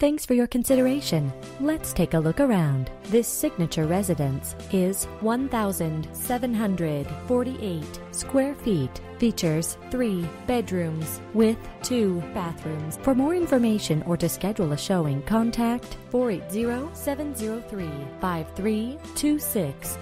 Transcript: Thanks for your consideration. Let's take a look around. This signature residence is 1,748 square feet. Features 3 bedrooms with 2 bathrooms. For more information or to schedule a showing, contact 480-703-5326.